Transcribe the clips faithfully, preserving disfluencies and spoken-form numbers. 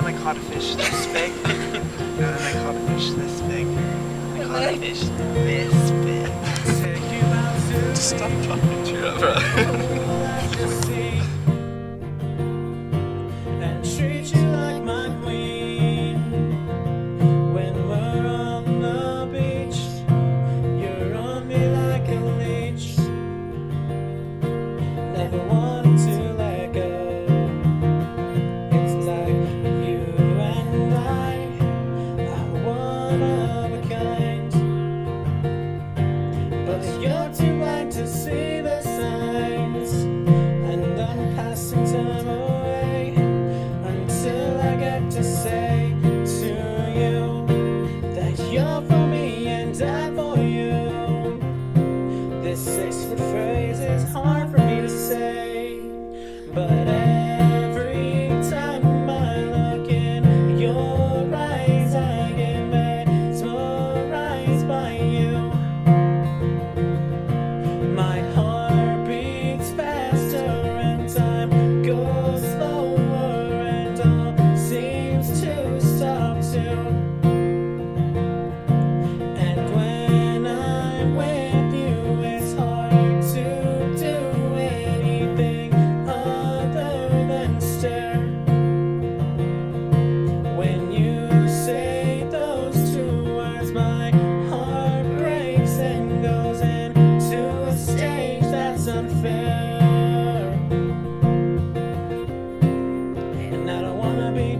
I caught a fish this big. No, then I caught a fish this big. I caught a fish this big. Just stop talking to you, bro. And treat you like my queen. When we're on the beach, you're on me like a leech. Never want to. You're too blind to see the signs, and I'm passing time away until I get to say to you that you're for me and I'm for you. This six-foot phrase is hard for me to say, but every time I look in your eyes, I get mesmerized by you.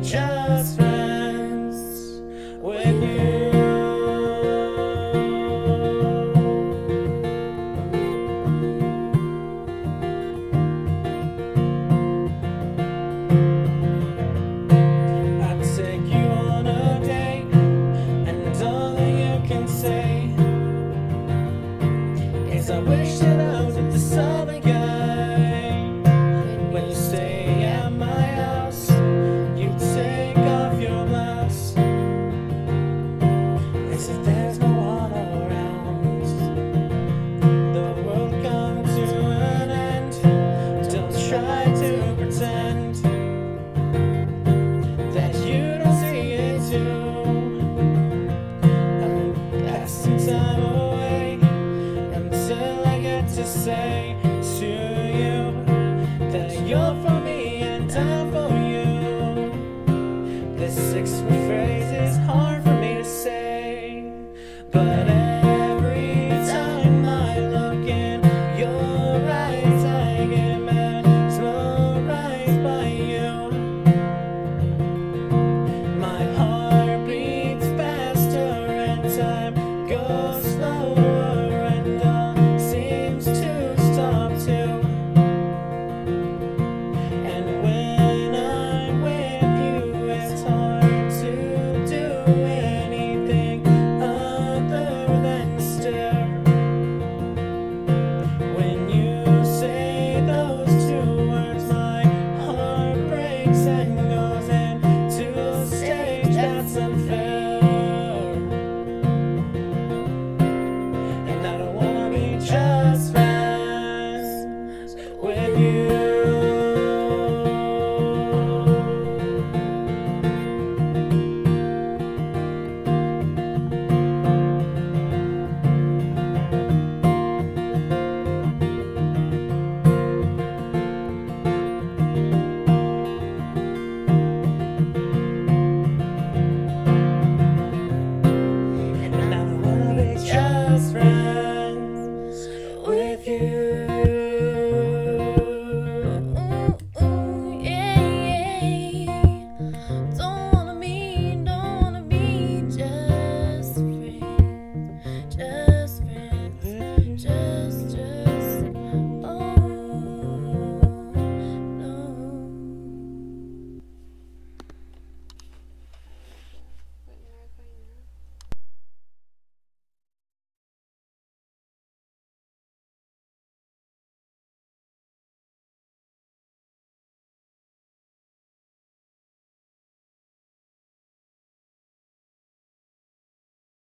Just friends with you. I'd take you on a date, and all that you can say is I wish that I was with this other guy. When you stay at my house, if there's no one around, the world comes to an end. Don't try to pretend that you don't see it too. I'm passing time away until I get to say to you that you're for me and I'm for you. This six